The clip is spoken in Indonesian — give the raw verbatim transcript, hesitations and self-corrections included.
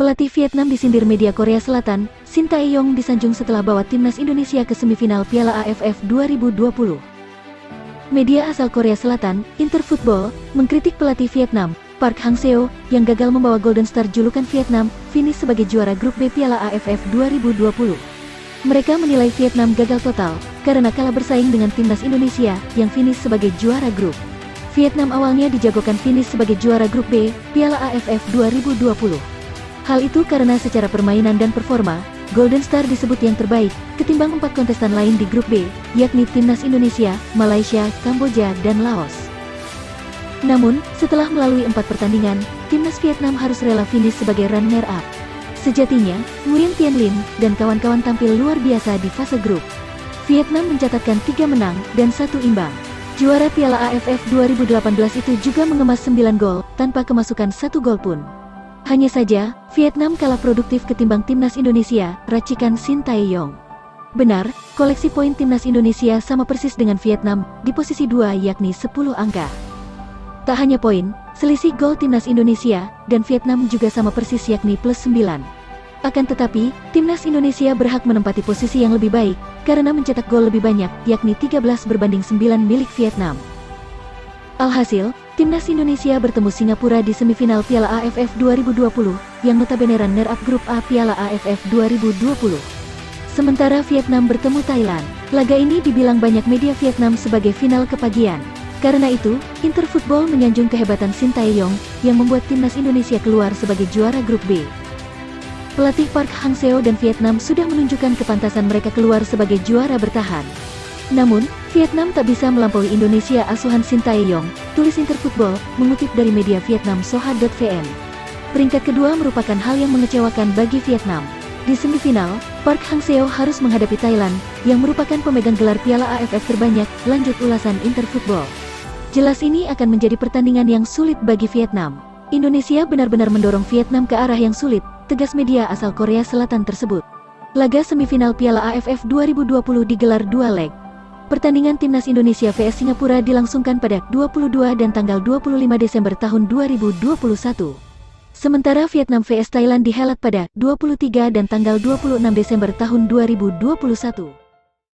Pelatih Vietnam disindir media Korea Selatan, Shin Tae-yong disanjung setelah bawa timnas Indonesia ke semifinal Piala A F F dua ribu dua puluh. Media asal Korea Selatan, Inter Football, mengkritik pelatih Vietnam, Park Hang-seo, yang gagal membawa Golden Star julukan Vietnam, finish sebagai juara grup B Piala A F F dua ribu dua puluh. Mereka menilai Vietnam gagal total, karena kalah bersaing dengan timnas Indonesia, yang finish sebagai juara grup. Vietnam awalnya dijagokan finish sebagai juara grup B Piala A F F dua ribu dua puluh. Hal itu karena secara permainan dan performa, Golden Star disebut yang terbaik, ketimbang empat kontestan lain di grup B, yakni Timnas Indonesia, Malaysia, Kamboja, dan Laos. Namun, setelah melalui empat pertandingan, Timnas Vietnam harus rela finish sebagai runner-up. Sejatinya, Nguyen Tien Linh dan kawan-kawan tampil luar biasa di fase grup. Vietnam mencatatkan tiga menang dan satu imbang. Juara Piala A F F dua ribu delapan belas itu juga mengemas sembilan gol, tanpa kemasukan satu gol pun. Hanya saja, Vietnam kalah produktif ketimbang timnas Indonesia, racikan Shin Tae-yong. Benar, koleksi poin timnas Indonesia sama persis dengan Vietnam, di posisi dua yakni sepuluh angka. Tak hanya poin, selisih gol timnas Indonesia, dan Vietnam juga sama persis yakni plus sembilan. Akan tetapi, timnas Indonesia berhak menempati posisi yang lebih baik, karena mencetak gol lebih banyak, yakni tiga belas berbanding sembilan milik Vietnam. Alhasil, Timnas Indonesia bertemu Singapura di semifinal Piala A F F dua ribu dua puluh, yang notabene runner-up Grup A Piala A F F dua ribu dua puluh. Sementara Vietnam bertemu Thailand. Laga ini dibilang banyak media Vietnam sebagai final kepagian. Karena itu, Inter Football menyanjung kehebatan Shin Tae-yong, yang membuat Timnas Indonesia keluar sebagai juara Grup B. Pelatih Park Hang-seo dan Vietnam sudah menunjukkan kepantasan mereka keluar sebagai juara bertahan. Namun, Vietnam tak bisa melampaui Indonesia asuhan Shin Tae-yong, tulis Inter Football, mengutip dari media Vietnam Soha titik v n. Peringkat kedua merupakan hal yang mengecewakan bagi Vietnam. Di semifinal, Park Hang-seo harus menghadapi Thailand, yang merupakan pemegang gelar Piala A F F terbanyak, lanjut ulasan Inter Football. Jelas ini akan menjadi pertandingan yang sulit bagi Vietnam. Indonesia benar-benar mendorong Vietnam ke arah yang sulit, tegas media asal Korea Selatan tersebut. Laga semifinal Piala A F F dua ribu dua puluh digelar dua leg. Pertandingan Timnas Indonesia versus Singapura dilangsungkan pada dua puluh dua dan tanggal dua puluh lima Desember tahun dua ribu dua puluh satu. Sementara Vietnam versus Thailand dihelat pada dua puluh tiga dan tanggal dua puluh enam Desember tahun dua ribu dua puluh satu.